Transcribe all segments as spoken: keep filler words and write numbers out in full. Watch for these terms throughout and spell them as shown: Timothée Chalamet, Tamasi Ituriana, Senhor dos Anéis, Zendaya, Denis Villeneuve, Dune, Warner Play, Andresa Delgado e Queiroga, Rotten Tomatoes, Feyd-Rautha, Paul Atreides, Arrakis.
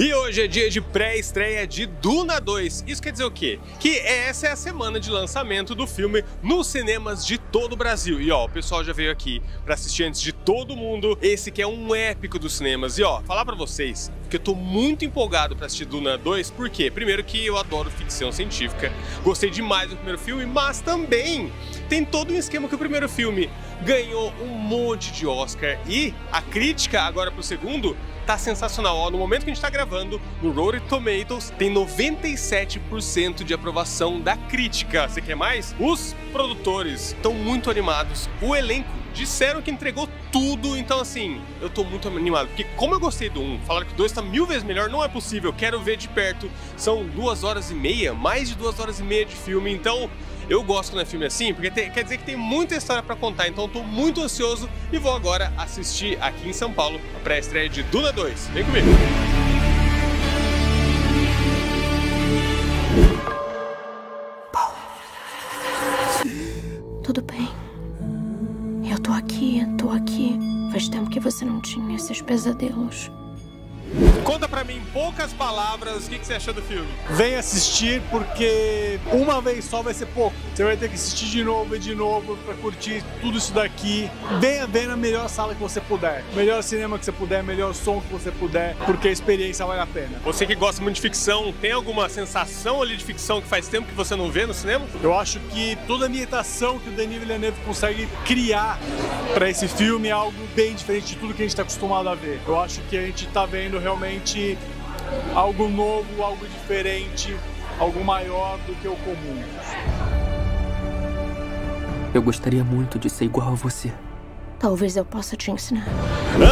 E hoje é dia de pré-estreia de Duna dois. Isso quer dizer o quê? Que essa é a semana de lançamento do filme nos cinemas de todo o Brasil. E ó, o pessoal já veio aqui pra assistir antes de todo mundo. Esse que é um épico dos cinemas. E ó, falar pra vocês que eu tô muito empolgado pra assistir Duna dois. Por quê? Primeiro que eu adoro ficção científica. Gostei demais do primeiro filme, mas também tem todo um esquema que o primeiro filme ganhou um monte de Oscar. E a crítica agora pro segundo tá sensacional. Ó, no momento que a gente tá gravando no Rotten Tomatoes, tem noventa e sete por cento de aprovação da crítica. Você quer mais? Os produtores estão muito animados, o elenco disseram que entregou tudo, então assim, eu tô muito animado, porque como eu gostei do um, falaram que o dois tá mil vezes melhor, não é possível, quero ver de perto. São duas horas e meia, mais de duas horas e meia de filme, então eu gosto quando é filme assim, porque tem, quer dizer que tem muita história pra contar, então eu tô muito ansioso e vou agora assistir aqui em São Paulo a pré-estreia de Duna dois. Vem comigo! Tudo bem. Eu tô aqui, tô aqui. Faz tempo que você não tinha esses pesadelos. Conta pra mim, em poucas palavras, o que, que você achou do filme? Vem assistir, porque uma vez só vai ser pouco. Você vai ter que assistir de novo e de novo pra curtir tudo isso daqui. Venha ver na melhor sala que você puder. Melhor cinema que você puder, melhor som que você puder, porque a experiência vale a pena. Você que gosta muito de ficção, tem alguma sensação ali de ficção que faz tempo que você não vê no cinema? Eu acho que toda a ambientação que o Denis Villeneuve consegue criar pra esse filme é algo bem diferente de tudo que a gente tá acostumado a ver. Eu acho que a gente tá vendo realmente algo novo, algo diferente, algo maior do que o comum. Eu gostaria muito de ser igual a você. Talvez eu possa te ensinar.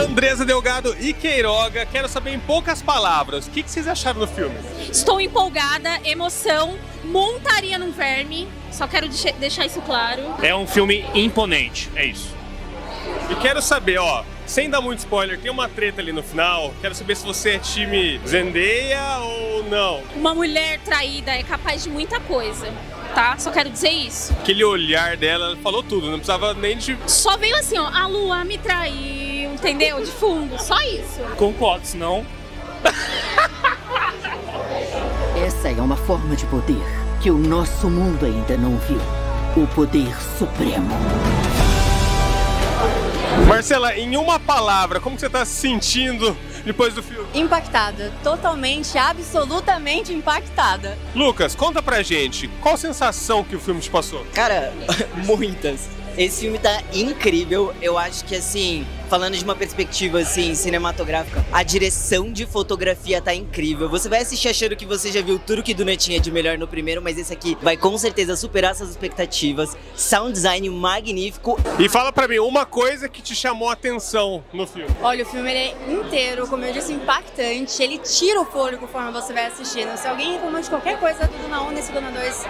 Andresa Delgado e Queiroga, quero saber em poucas palavras, o que vocês acharam do filme? Estou empolgada, emoção, montaria num verme, só quero deixar isso claro. É um filme imponente, é isso. E quero saber, ó, sem dar muito spoiler, tem uma treta ali no final. Quero saber se você é time Zendaya ou não. Uma mulher traída é capaz de muita coisa, tá? Só quero dizer isso. Aquele olhar dela, ela falou tudo, não precisava nem de... Só veio assim, ó, a lua me traiu, entendeu? De fundo, só isso. Concordo, senão... Essa é uma forma de poder que o nosso mundo ainda não viu. O poder supremo. Marcela, em uma palavra, como você está se sentindo depois do filme? Impactada, totalmente, absolutamente impactada. Lucas, conta pra gente, qual sensação que o filme te passou? Cara, muitas. Esse filme tá incrível, eu acho que assim, falando de uma perspectiva assim, cinematográfica, a direção de fotografia tá incrível. Você vai assistir achando que você já viu tudo que Duna tinha de melhor no primeiro, mas esse aqui vai com certeza superar suas expectativas. Sound design magnífico. E fala pra mim, uma coisa que te chamou a atenção no filme? Olha, o filme ele é inteiro, como eu disse, impactante, ele tira o fôlego conforme você vai assistindo. Se alguém reclama de qualquer coisa do Duna um nesse Duna dois,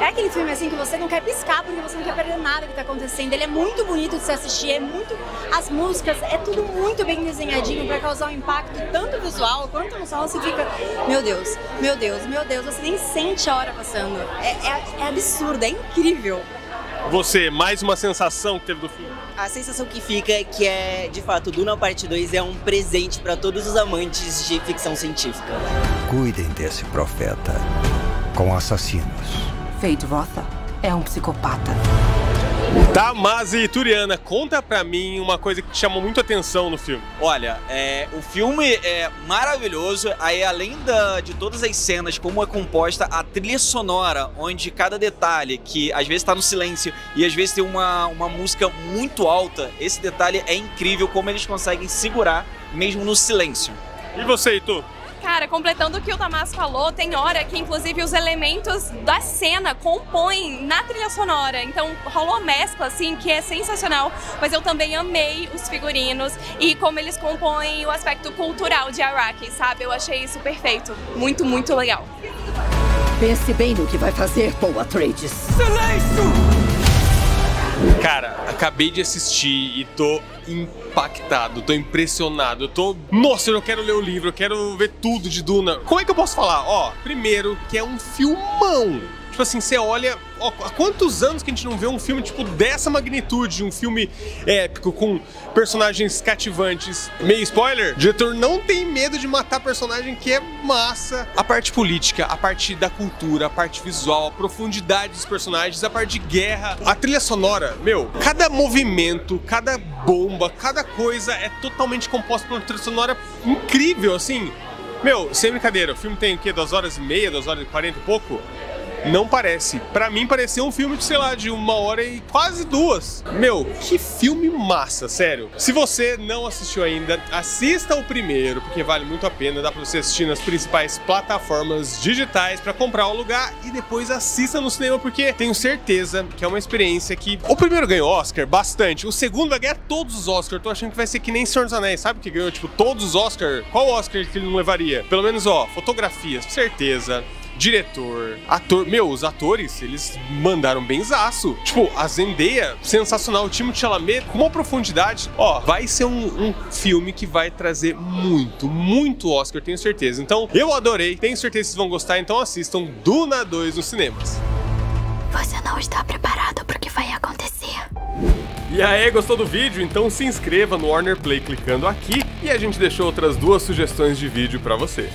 é aquele filme assim que você não quer piscar porque você não quer perder nada que tá acontecendo. Ele é muito bonito de se assistir, é muito, as músicas, é tudo muito bem desenhadinho para causar um impacto tanto visual quanto emocional. Você fica, meu Deus, meu Deus, meu Deus, você nem sente a hora passando. É, é, é absurdo, é incrível. Você, mais uma sensação que teve do filme? A sensação que fica é que é, de fato, Duna Parte dois é um presente para todos os amantes de ficção científica. Cuidem desse profeta com assassinos. Feyd-Rautha é um psicopata. Tamasi Ituriana, conta pra mim uma coisa que te chamou muito a atenção no filme. Olha, é, o filme é maravilhoso. Aí, além da, de todas as cenas, como é composta a trilha sonora, onde cada detalhe, que às vezes tá no silêncio e às vezes tem uma, uma música muito alta, esse detalhe é incrível como eles conseguem segurar mesmo no silêncio. E você, Itu? Cara, completando o que o Tamasi falou, tem hora que inclusive os elementos da cena compõem na trilha sonora. Então rolou mescla, assim, que é sensacional. Mas eu também amei os figurinos e como eles compõem o aspecto cultural de Arrakis, sabe? Eu achei isso perfeito. Muito, muito legal. Pense bem no que vai fazer, Paul Atreides. Silêncio! Cara, acabei de assistir e tô... impactado, tô impressionado, eu tô... Nossa, eu quero ler o livro, eu quero ver tudo de Duna. Como é que eu posso falar? Ó, primeiro que é um filmão. Tipo assim, você olha... há quantos anos que a gente não vê um filme tipo dessa magnitude, um filme épico com personagens cativantes? Meio spoiler, o diretor não tem medo de matar personagem que é massa. A parte política, a parte da cultura, a parte visual, a profundidade dos personagens, a parte de guerra, a trilha sonora, meu, cada movimento, cada bomba, cada coisa é totalmente composta por uma trilha sonora incrível, assim. Meu, sem brincadeira, o filme tem o quê? Duas horas e meia, duas horas e quarenta e pouco? Não parece. Pra mim pareceu um filme de, sei lá, de uma hora e quase duas. Meu, que filme massa, sério. Se você não assistiu ainda, assista o primeiro, porque vale muito a pena. Dá pra você assistir nas principais plataformas digitais pra comprar o lugar e depois assista no cinema, porque tenho certeza que é uma experiência que... O primeiro ganhou Oscar, bastante. O segundo vai ganhar todos os Oscars. Tô achando que vai ser que nem Senhor dos Anéis, sabe? Que ganhou, tipo, todos os Oscars. Qual Oscar que ele não levaria? Pelo menos, ó, fotografias, certeza. Diretor, ator, meu, os atores, eles mandaram benzaço. Tipo, a Zendaya, sensacional, o Timothée Chalamet, com uma profundidade. Ó, vai ser um, um filme que vai trazer muito, muito Oscar, tenho certeza. Então, eu adorei, tenho certeza que vocês vão gostar, então assistam Duna dois nos cinemas. Você não está preparado para o que vai acontecer. E aí, gostou do vídeo? Então se inscreva no WarnerPlay clicando aqui e a gente deixou outras duas sugestões de vídeo para você.